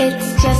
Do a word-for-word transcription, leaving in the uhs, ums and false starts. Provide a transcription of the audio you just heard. It's just